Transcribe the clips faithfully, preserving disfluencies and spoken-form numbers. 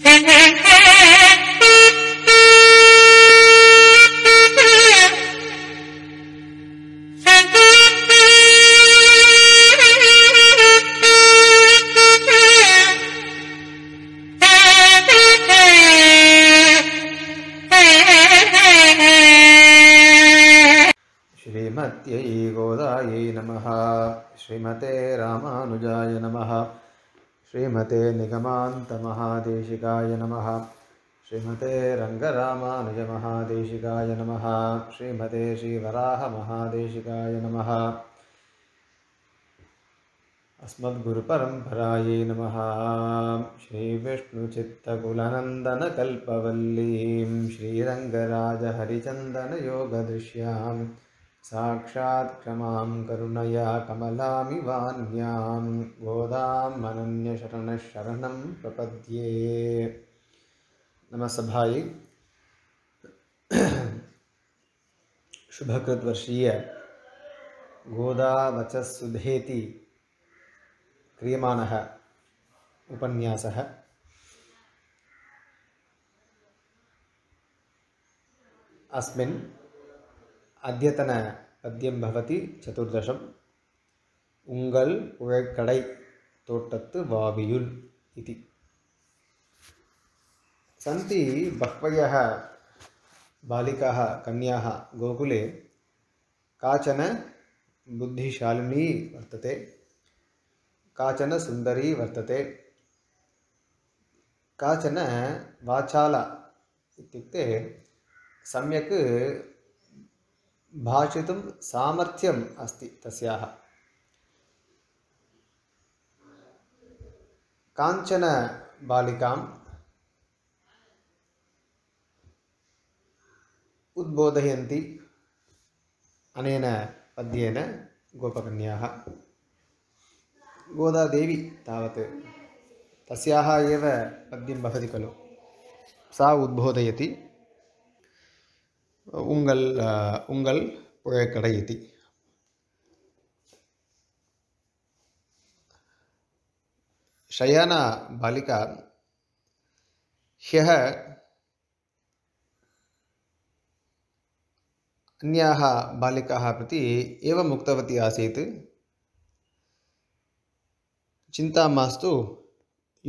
श्रीमत्यै गोदायै नमः। श्रीमते रामानुजाय नमः। श्रीमते निगमान्त महादेशिकाय नमः। श्रीमते रंगरामानुज महादेशिकाय नमः। श्रीमते श्रीवराह महादेशिकाय नमः। अस्मद्गुरुपरम्परायै नमः। श्रीविष्णुचित्तकुलनन्दनकल्पवल्लीं श्रीरङ्गराजहरिचन्दनयोगदृश्यां साक्षात् क्षमां करुणया कमलामिवान्यां गोदां अनन्यशरणशरणं प्रपद्ये। नमस्ते भाई। शुभकृत वर्षीय गोदावचस्सुधेति क्रियमानः उपन्यासः अस्मिन् अद्यतन पद्यं भवति चतुर्दशम्। उंगल उळैक्कडै तोट्टत्तु वावियुल् इति। सन्ति बह्वयः बालिकाः कन्याः गोकुले। काचन बुद्धिशालिनी वर्तते, काचन सुन्दरी वर्तते, काचन वाचाला इत्युक्ते सम्यक् भाषितुं सामर्थ्यम् अस्ति तस्याः। काञ्चन बालिकाम् उद्बोधयन्ति अनेन पद्येन गोपकन्याः। गोदादेवी तावत् तस्याः एव पद्यं भवति खलु। सा उद्बोधयति उंगल उंगल उळैक्कडै इति। शयाना बालिका ह्यः अन्याः बालिकाः प्रति एवम् उक्तवती आसीत्, चिन्ता मास्तु,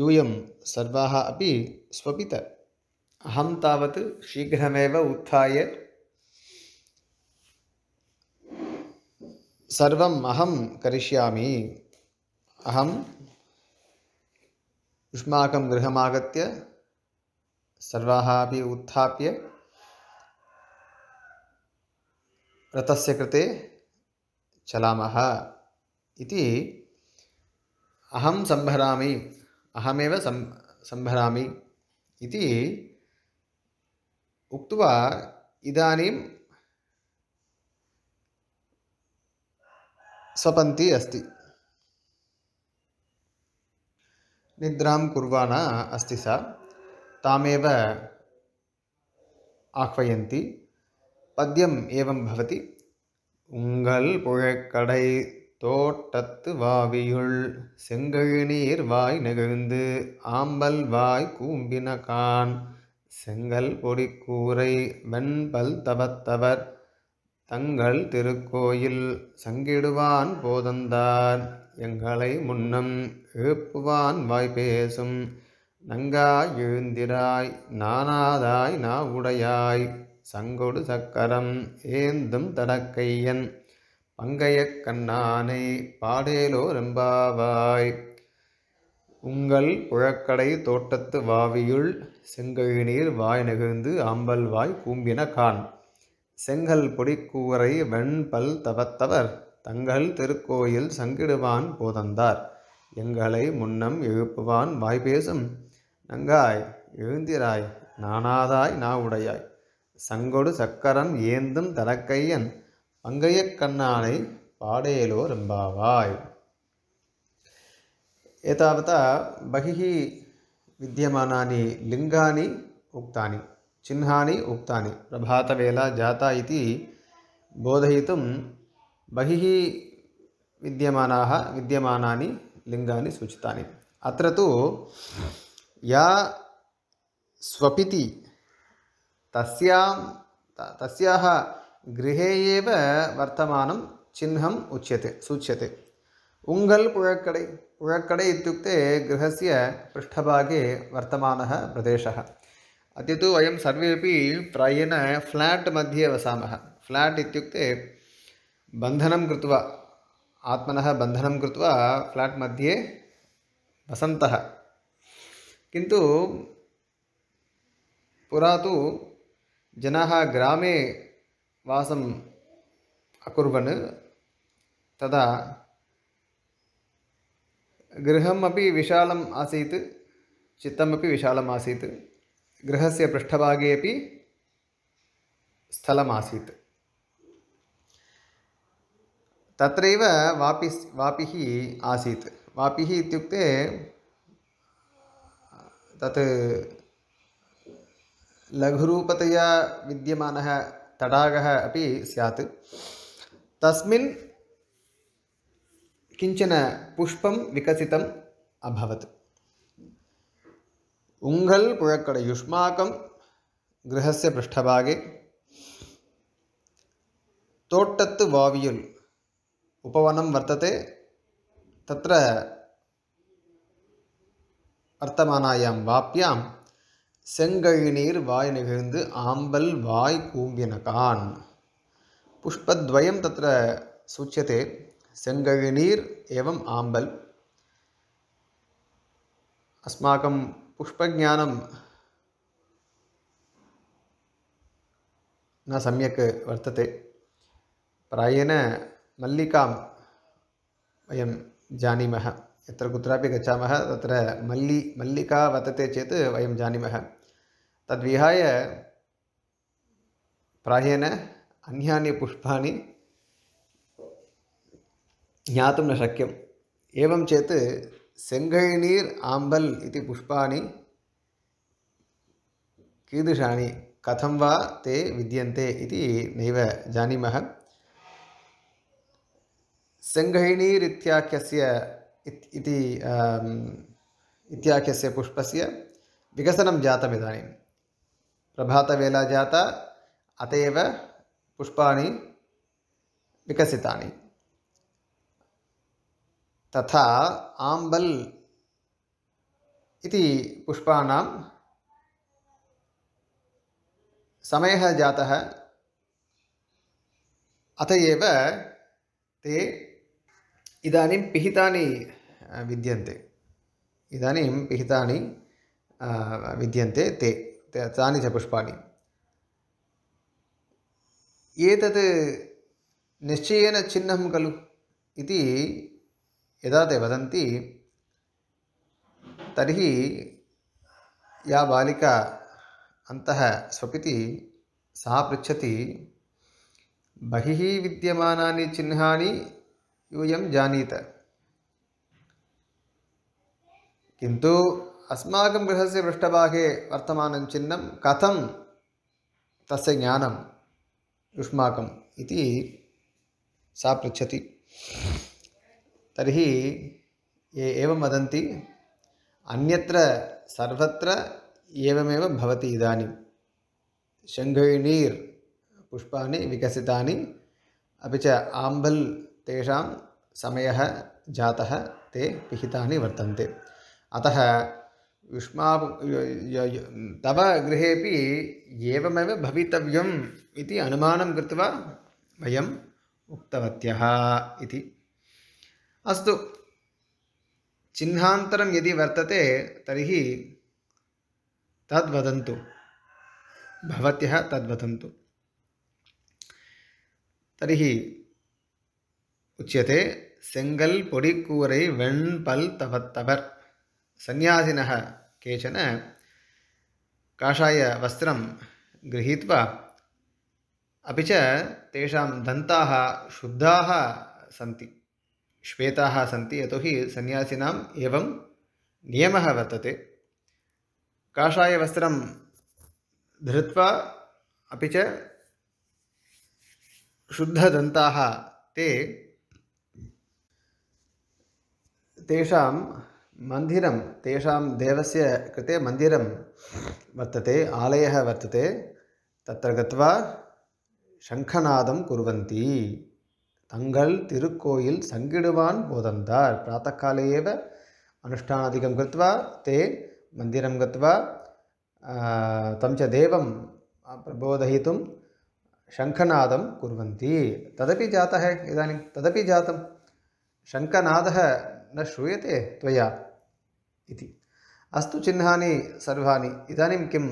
यूयं सर्वाः अपि स्वपित। अहं तावत् शीघ्रमेव उत्थाय सर्वम् अहं करिष्यामि। अहम् युष्माकं गृहमागत्य सर्वाः अपि उत्थाप्य रथस्य कृते चलामः इति। अहं संभरामि, अहमेव सं संभरामि इति उक्त्वा इदानीं स्वपन्ती अस्ति, निद्रां कुर्वाणा अस्ति। सा तामेव आह्वयन्ति। पद्यम् एवं भवति। उंगल उळैक्कडै तोट्टत्तु वावियुल् सेंगल नीर वाय निगळ्ந்து आंबल वाय कूம்பினகான் செங்கல் பொடி கூரை வெண்பல் தவத்தவர் தங்கள் திருக்கோயில் சங்கிடுவான் போதந்தார் எங்களை முன்னம் எழுப்புவான் வாய்பேசும் நங்காய் எழுந்திராய் நானாதாய் நாவுடையாய் சங்கொடு சக்கரம் ஏந்தும் தடக்கையன் பங்கையக் கண்ணானை பாடேலோ ரெம்பாவாய். உங்கள் உழக்கடை தோட்டத்து வாவியுள் செங்கழி நீர் வாய் நெகிழ்ந்து ஆம்பல் வாய் கூம்பின கான் செங்கல் பொடிக்கூரை வெண்பல் தவத்தவர் தங்கள் திருக்கோயில் சங்கிடுவான் போதந்தார் எங்களை முன்னம் எழுப்புவான் வாய்பேசும் நங்காய் எழுந்திராய் நானாதாய் நாவுடையாய் சங்கொடு சக்கரன் ஏந்தும் தலக்கையன் பங்கையக் கண்ணானை பாடேலோ ரெம்பாவாய். एतावता बहिः विद्यमानानि लिंगानि उक्तानि, चिह्नानि उक्तानि। प्रभातवेला जाता इति बोधयितुं बहिः विद्यमानाः विद्यमानानि लिंगानि सूचितानि। अत्र तु या स्वपिति तस्यां तस्याः गृहे एव वर्तमानं चिह्नम् उच्यते सूच्यते। उङ्गल् पुळक्कडै पुळक्कडै इत्युक्ते गृहस्य पृष्ठभागे वर्तमानः प्रदेशः। अद्य तु वयं सर्वेपि प्रायेण फ्लाट् मध्ये वसामः। फ्लाट् इत्युक्ते बन्धनं कृत्वा आत्मनः बन्धनं कृत्वा फ्लाट् मध्ये वसन्तः। किन्तु पुरा तु जनाः ग्रामे वासं अकुर्वन् तदा गृहम् अपि विशालम् आसीत्, चित्तमपि विशालम् आसीत्, गृहस्य पृष्ठभागे अपि स्थलम् आसीत्। तत्रैव वापि वापिः आसीत्। वापिः इत्युक्ते तत् लघुरूपतया विद्यमानः तडागः अपि स्यात्। तस्मिन् किञ्चन पुष्पं विकसितम् अभवत्। उङ्गल् पुळक्कडै युष्माकं गृहस्य पृष्ठभागे तोट्टत्तु वावियुल् उपवनं वर्तते तत्र वर्तमानायां वाप्यां सेङ्गळिनीर् वाय् निगिळ्न्दु आम्बल् वाय् कूम्बिनकान्। पुष्पद्वयं तत्र सूच्यते, सेङ्गळिनीर् एवम् आम्बल्। अस्माकं पुष्पज्ञानं न सम्यक् वर्तते। प्रायेण मल्लिकां वयं जानीमः, यत्र कुत्रापि गच्छामः तत्र मल्लि मल्लिका वर्तते चेत् वयं जानीमः। तद्विहाय प्रायेण अन्यानि पुष्पाणि ज्ञातुं न शक्यम्। एवं चेत् सेङ्गळिनीर् आम्बल् इति पुष्पाणि कीदृशानि कथं वा ते विद्यन्ते इति नैव जानीमः। सेङ्गळिनीर् इत्याख्यस्य इति इत्याख्यस्य पुष्पस्य विकसनं जातम् इदानीं, प्रभातवेला जाता, अत एव पुष्पाणि विकसितानि। तथा आम्बल् इति पुष्पाणां समयः जातः, अत एव ते इदानीं पिहितानि विद्यन्ते। इदानीं पिहितानि विद्यन्ते ते तानि च पुष्पाणि। एतत् निश्चयेन चिह्नं खलु इति यदा ते वदन्ति तर्हि या बालिका अन्तः स्वपिति सा पृच्छति, बहिः विद्यमानानि चिह्नानि यूयं जानीत, किन्तु अस्माकं गृहस्य पृष्ठभागे वर्तमानं चिह्नं कथं तस्य ज्ञानं युष्माकम् इति सा पृच्छति। तर्हि ये एवं वदन्ति, अन्यत्र सर्वत्र एवमेव भवति। इदानीं सेङ्गळिनीर् पुष्पाणि विकसितानि, अपि च आम्बल् तेषां समयः जातः, ते पिहितानि वर्तन्ते। अतः युष्मा तव गृहेपि एवमेव भवितव्यम् इति अनुमानं कृत्वा वयम् उक्तवत्यः इति। अस्तु, चिह्नान्तरं यदि वर्तते तर्हि तद्वदन्तु, भवत्यः तद्वदन्तु। तर्हि उच्यते, सेङ्गल् पोडिक्कूरै वेण्पल् तवत्तवर्। सन्यासिनः केचन काषायवस्त्रं गृहीत्वा अपि च तेषां दन्ताः शुद्धाः सन्ति, श्वेताः सन्ति। यतोहि सन्यासिनाम् एवं नियमः वर्तते। काषायवस्त्रं धृत्वा अपि च शुद्धदन्ताः ते तेषां मंदिरं तेषां देवस्य कृते मंदिरं वर्तते, आलयः वर्तते। तत्र गत्वा शङ्खनादं कुर्वन्ति। तंगल तिरुक्कोयिल संगिडुवान् बोधन्तार। प्रातःकाले एव अनुष्ठानादिकं कृत्वा ते मंदिरं गत्वा तं च देवं प्रबोधयितुं शङ्खनादं कुर्वन्ति। तदपि जातः, इदानीं तदपि जातं। शङ्खनादः न श्रूयते त्वया इति। अस्तु चिह्नानि सर्वाणि। इदानीं किं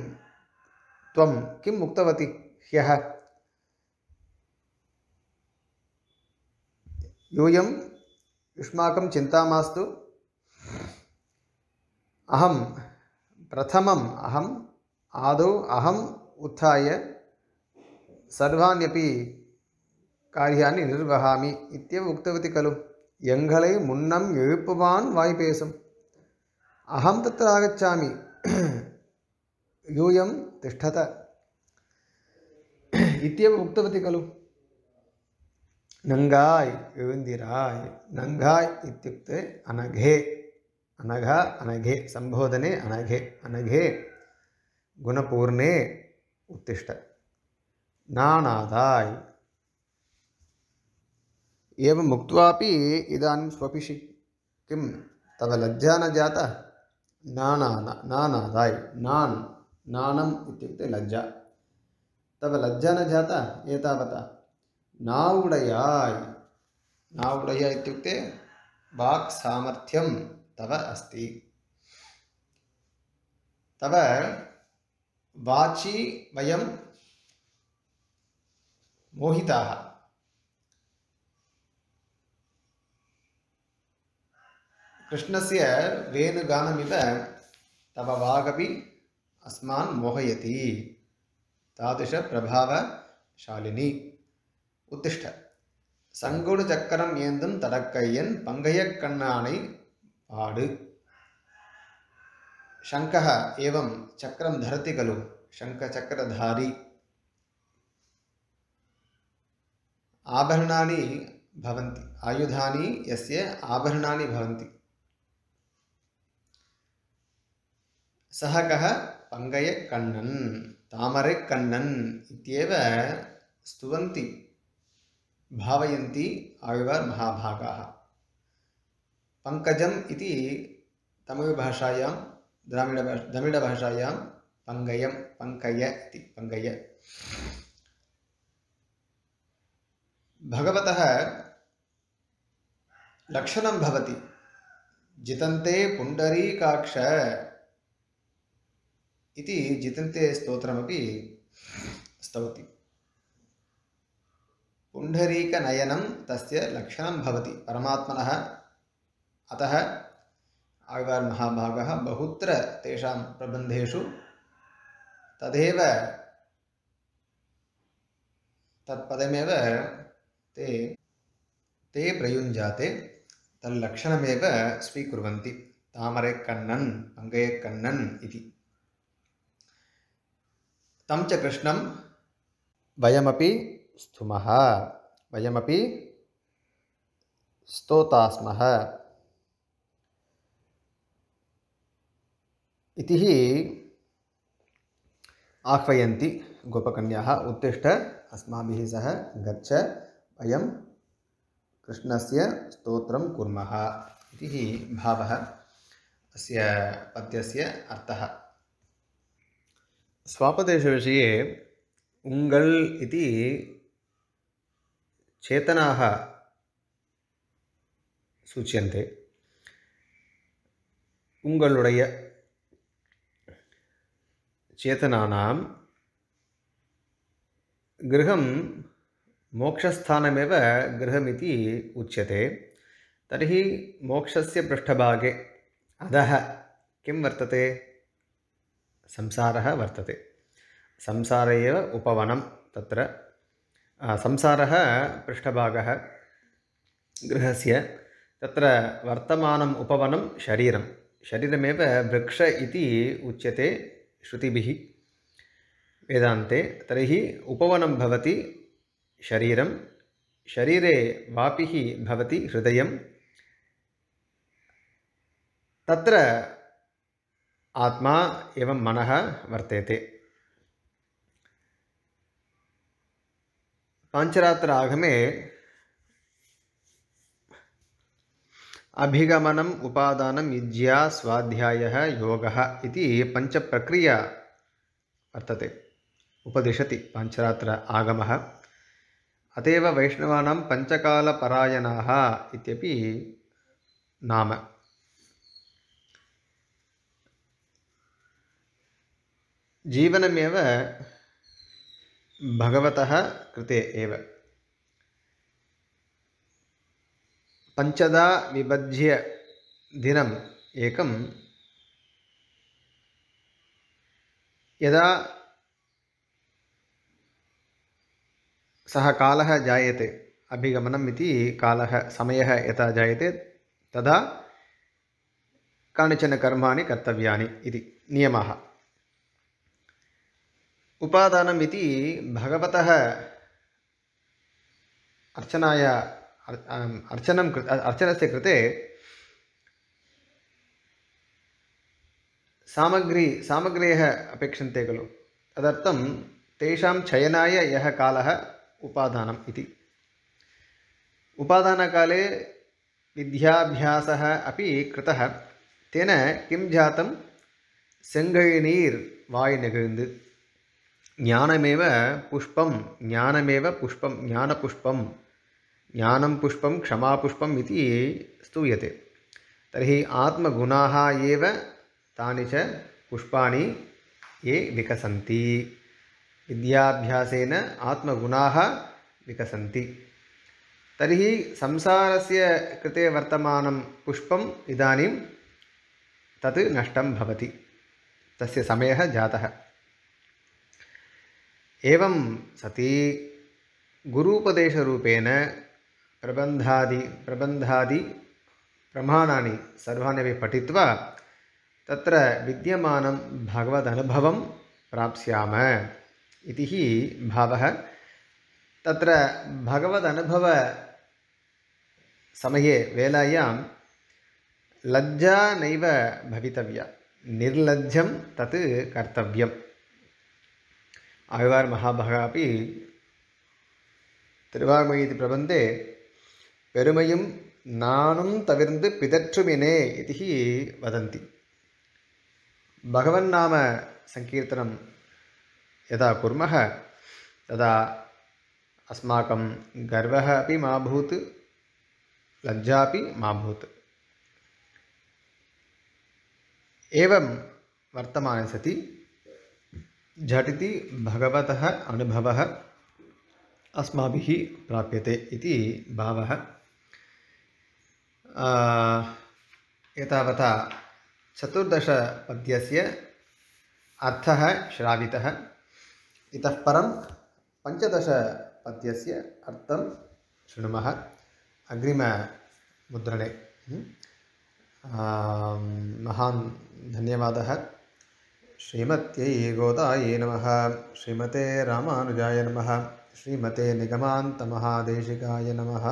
त्वं किम् उक्तवती ह्यः? यूयं युष्माकं चिन्ता मास्तु। अहं प्रथमम् अहम् आदौ अहम् उत्थाय सर्वाण्यपि कार्याणि निर्वहामि इत्येव उक्तवती खलु। एङ्गलै मुन्नं एळुप्पुवान् वाय्पेसं। अहं तत्र आगच्छामि। यूयं तिष्ठत इत्येव उक्तवती खलु। नंगाय एळुन्दिराय। नंगाय इत्युक्ते अनघे। अनघा अनघे संबोधने अनघे। अनघे गुणपूर्णे उत्तिष्ठ। नानादाय। एवं मुक्त्वापि इदानीं स्वपिषि किं तव लज्जा न जाता? नाना नानादाय। नान नानम् इत्युक्ते लज्जा। तव लज्जा न जाता एतावता? नावुडयाय। नावुडय इत्युक्ते वाक् सामर्थ्यं तव अस्ति। तव वाचि वयं मोहिताः। कृष्णस्य वेणुगानमिव तव वागपि अस्मान् मोहयति। तादृशप्रभावशालिनी उत्तिष्ठ। संगोडचक्रम् येन्दुं तडक्कय्यन् पंगयक्कण्णानै पाडु। शङ्खः एवं चक्रं धरति खलु, शङ्खचक्रधारी। आभरणानि भवन्ति, आयुधानि यस्य आभरणानि भवन्ति। सः कः? पंगयकण्णन्, तामरेकण्णन् इत्येव स्तुवन्ति भावयन्ति आळ्वार् महाभागाः। पंकजम् इति तमिळभाषायां, द्राविडभाषा द्राविडभाषायां पंगयं पंकय इति पंगय। भगवतः लक्षणं भवति जितन्ते पुण्डरीकाक्ष इति। जितन्ते स्तोत्रमपि स्तौति। पुण्डरीकनयनं तस्य लक्षणं भवति परमात्मनः। अतः आळ्वार् महाभागः बहुत्र तेषां प्रबन्धेषु तदेव तत्पदमेव ते ते प्रयुञ्जाते, तल्लक्षणमेव स्वीकुर्वन्ति। तामरेकण्णन् पंगयकण्णन् इति। तं च कृष्णं वयमपि स्तुमः, वयमपि स्तोतास्मः इति आह्वयन्ति गोपकन्याः। उत्तिष्ठ, अस्माभिः सह गच्छ, अयं कृष्णस्य स्तोत्रं कुर्मः इति भावः अस्य पद्यस्य अर्थः। स्वापदेशविषये उङ्गल् इति चेतनाः सूच्यन्ते। उङ्गलुडय चेतनानां गृहं मोक्षस्थानमेव गृहमिति उच्यते। तर्हि मोक्षस्य पृष्ठभागे अधः किं वर्तते? संसारः वर्तते। संसारे एव उपवनं। तत्र संसारः पृष्ठभागः गृहस्य। तत्र वर्तमानम् उपवनं शरीरं। शरीरमेव वृक्ष इति उच्यते श्रुतिभिः वेदान्ते। तर्हि उपवनं भवति शरीरं, शरीरे वापिः भवति हृदयं, तत्र आत्मा एवं मनः वर्तेते। पाञ्चरात्र आगमे अभिगमनम् उपादानम् युज्या स्वाध्यायः योगः इति पञ्चप्रक्रिया वर्तते उपदिशति पाञ्चरात्र आगमः। अतएव वैष्णवानां पञ्चकालपरायणाः इत्यपि नाम। जीवनमेव भगवतः कृते एव पंचदा विभज्य दिनम् एकम् यदा सः कालः जायते अभिगमनम् इति कालः समयः यदा जायते तदा कानिचन कर्माणि कर्तव्यानि इति नियमः। उपादानम् इति भगवतः अर्चनाय अर्चनं अर्चनस्य कृते सामग्री सामग्र्यः अपेक्षन्ते खलु, तदर्थं तेषां चयनाय यः कालः उपादानम् इति। उपादानकाले विद्याभ्यासः अपि कृतः, तेन किं जातं सेङ्गळिनीर् वाय् निगळिन्दु ज्ञानमेव पुष्पं ज्ञानमेव पुष्पं ज्ञानपुष्पं ज्ञानं पुष्पं क्षमापुष्पम् इति स्तूयते। तर्हि आत्मगुणाः एव तानि च पुष्पाणि ये विकसन्ति, विद्याभ्यासेन आत्मगुणाः विकसन्ति। तर्हि संसारस्य कृते वर्तमानं पुष्पम् इदानीं तत् नष्टं भवति, तस्य समयः जातः। एवं सति गुरूपदेशरूपेण प्रबन्धादि प्रबन्धादि प्रमाणानि सर्वाण्यपि पठित्वा तत्र विद्यमानं भगवदनुभवं प्राप्स्याम इति हि भावः। तत्र भगवदनुभवसमये वेलायां लज्जा नैव भवितव्या, निर्लज्जं तत् कर्तव्यम्। आय्वार् महाभागः अपि तिरुवाङ्मयि इति प्रबन्धे पेरुमयं नानुं तविर्न्दु पितच्छुमिने इति वदन्ति। भगवन्नाम सङ्कीर्तनं यदा कुर्मः तदा अस्माकं गर्वः अपि मा भूत्, लज्जा अपि मा भूत्। एवं वर्तमाने सति झटिति भगवतः अनुभवः अस्माभिः प्राप्यते इति भावः। एतावता चतुर्दशपद्यस्य अर्थः श्रावितः। इतः परं पञ्चदशपद्यस्य अर्थं शृणुमः अग्रिममुद्रणे। महान् धन्यवादः। श्रीमत्यै गोदायै नमः। श्रीमते रामानुजाय नमः। श्रीमते निगमान्तमहादेशिकाय नमः।